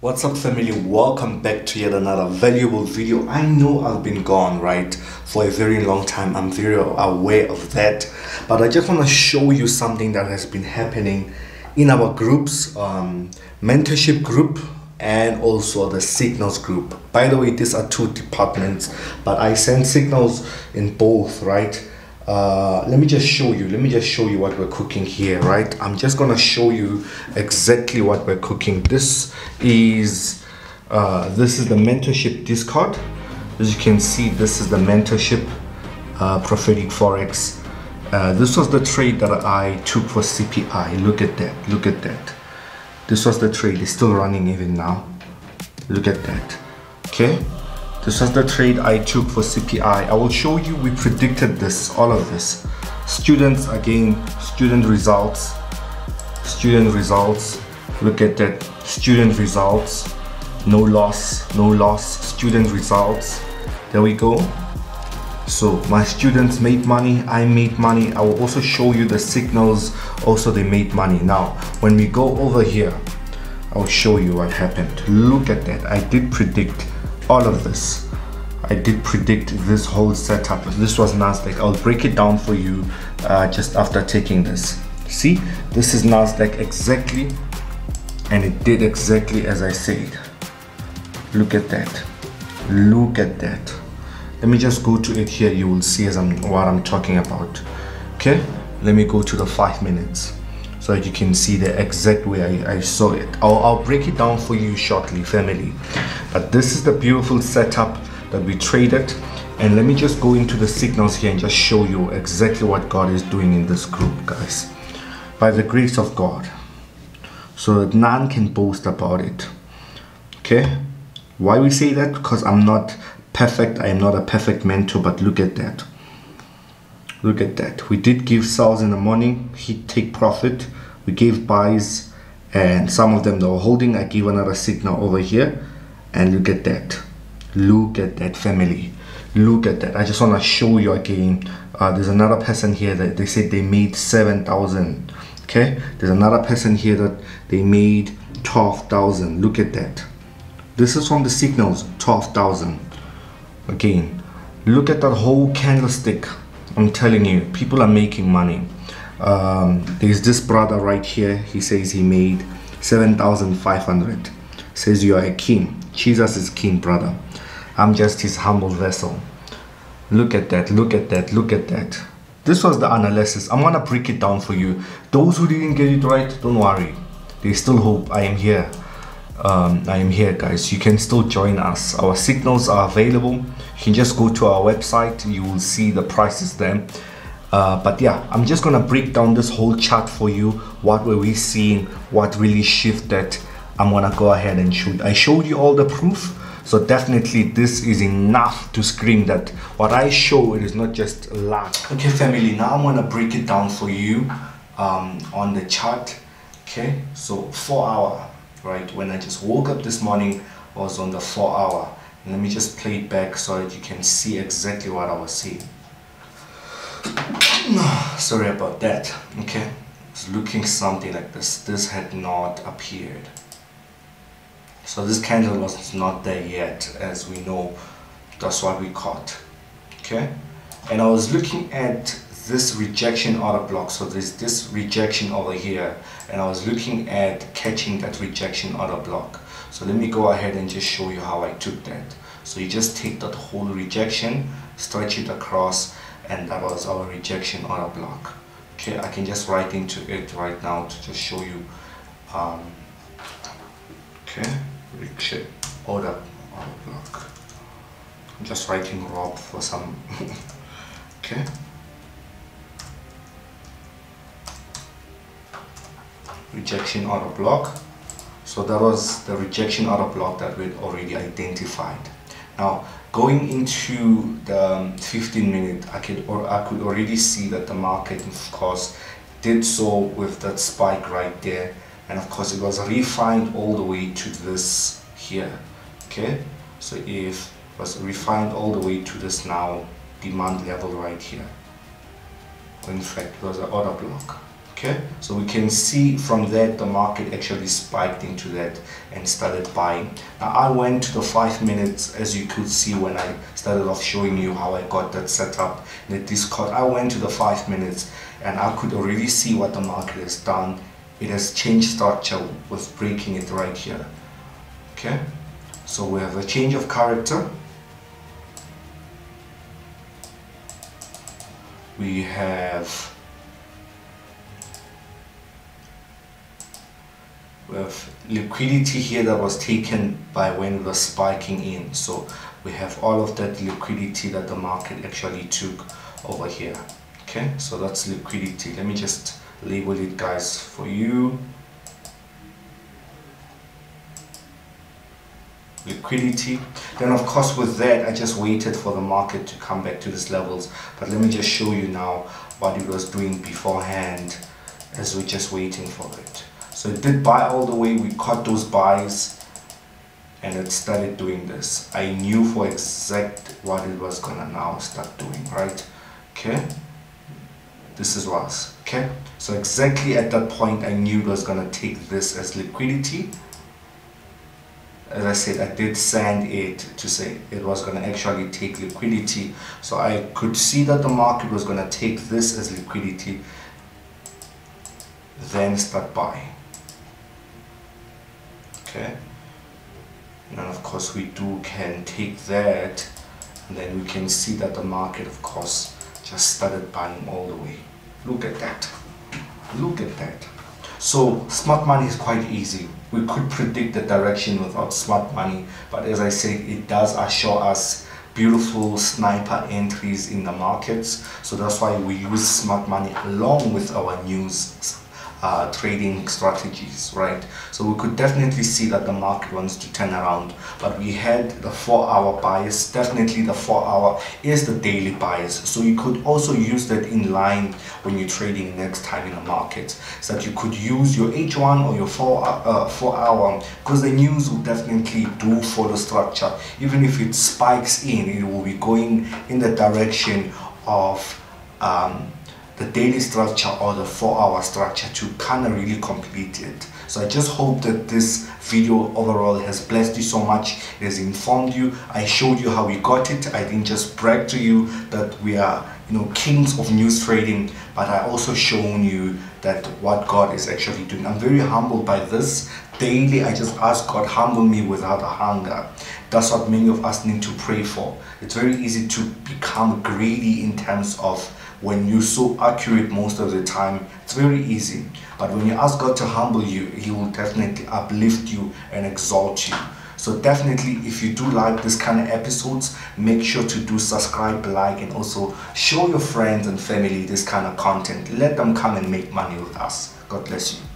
What's up, family? Welcome back to yet another valuable video. I know I've been gone right for a very long time. I'm very aware of that, but I just want to show you something that has been happening in our groups, mentorship group and also the signals group. By the way, these are two departments, but I send signals in both, right? Let me just show you what we're cooking here, right? I'm just gonna show you exactly what we're cooking. This is the mentorship Discord. As you can see, this is the mentorship prophetic forex. This was the trade that I took for CPI. Look at that, look at that. This was the trade. It's still running even now. Look at that. Okay, this was the trade I took for CPI. I will show you, we predicted this, all of this. Students, again, student results, look at that, student results, no loss, student results, there we go. So my students made money, I made money. I will also show you the signals, also they made money. Now, when we go over here, I'll show you what happened. Look at that, I did predict all of this. I did predict this whole setup. This was NASDAQ. I'll break it down for you just after taking this. See, this is NASDAQ exactly, and it did exactly as I said. Look at that. Look at that. Let me just go to it here. You will see as what I'm talking about. Okay, let me go to the 5 minutes so that you can see the exact way I saw it. I'll break it down for you shortly, family. But this is the beautiful setup that we traded. And let me just go into the signals here and just show you exactly what God is doing in this group, guys. By the grace of God, so that none can boast about it. Okay? Why we say that? Because I'm not perfect. I am not a perfect mentor, but look at that. Look at that. We did give sells in the morning. He take profit. We gave buys, and some of them they were holding. I gave another signal over here, and look at that. Look at that, family. Look at that. I just want to show you again. There's another person here that they said they made 7,000. Okay. There's another person here that they made 12,000. Look at that. This is from the signals. 12,000. Again, look at that whole candlestick. I'm telling you, people are making money. There's this brother right here. He says he made 7,500. Says you are a king. Jesus is king, brother. I'm just his humble vessel. Look at that. Look at that. Look at that. This was the analysis. I'm gonna break it down for you. Those who didn't get it right, don't worry. There's still hope. I am here. I am here, guys. You can still join us. Our signals are available. You can just go to our website. You will see the prices there. But yeah, I'm just gonna break down this whole chart for you. What were we seeing? What really shifted? I'm gonna go ahead and shoot. I showed you all the proof. So definitely this is enough to scream that what I show, it is not just luck. Okay, family, now I'm gonna break it down for you on the chart. Okay, so 4 hour. Right, when I just woke up this morning, I was on the 4 hour. Let me just play it back so that you can see exactly what I was seeing. Sorry about that. Okay, it's looking something like this. This had not appeared, so this candle was not there yet. As we know, that's what we caught. Okay, and I was looking at this rejection order block. So there's this rejection over here, and I was looking at catching that rejection order block. So let me go ahead and just show you how I took that. So you just take that whole rejection, stretch it across, and that was our rejection order block. Okay, I can just write into it right now to just show you. Okay, rejection order block. I'm just writing Rob for some. Okay. Rejection order block. So that was the rejection order block that we'd already identified. Now going into the 15 minute, I could already see that the market of course did so with that spike right there, and of course it was refined all the way to this here. Okay, so if it was refined all the way to this now demand level right here. In fact, it was an order block. Okay, so we can see from that the market actually spiked into that and started buying. Now I went to the 5 minutes, as you could see when I started off showing you how I got that set up in the Discord. I went to the 5 minutes and I could already see what the market has done. It has changed structure with breaking it right here. Okay, so we have a change of character. We have liquidity here that was taken by when it was spiking in, so we have all of that liquidity that the market actually took over here. Okay, so that's liquidity. Let me just label it, guys, for you. Liquidity. Then of course with that I just waited for the market to come back to these levels, but let me just show you now what it was doing beforehand as we're just waiting for it. So it did buy all the way, we caught those buys and it started doing this. I knew for exact what it was gonna now start doing, right? Okay, this is was okay, so exactly at that point I knew it was gonna take this as liquidity. As I said, I did send it to say it was going to actually take liquidity. So I could see that the market was going to take this as liquidity, then start buying. Okay. And of course we can take that, and then we can see that the market of course just started buying all the way. Look at that. Look at that. So smart money is quite easy. We could predict the direction without smart money, but as I said, it does assure us beautiful sniper entries in the markets. So that's why we use smart money along with our news trading strategies, right? So we could definitely see that the market wants to turn around, but we had the 4-hour bias. Definitely the 4-hour is the daily bias, so you could also use that in line when you're trading next time in the market, so that you could use your H1 or your 4-hour, because the news will definitely do follow structure. Even if it spikes in, it will be going in the direction of the daily structure or the 4-hour structure to kind of really complete it. So I just hope that this video overall has blessed you so much. It has informed you. I showed you how we got it. I didn't just brag to you that we are, you know, kings of news trading, but I also shown you that what God is actually doing. I'm very humbled by this. Daily I just ask God, humble me without a hunger. That's what many of us need to pray for. It's very easy to become greedy in terms of when you're so accurate most of the time. It's very easy, but when you ask God to humble you, He will definitely uplift you and exalt you. So definitely, if you do like this kind of episodes, make sure to do subscribe, like, and also show your friends and family this kind of content. Let them come and make money with us. God bless you.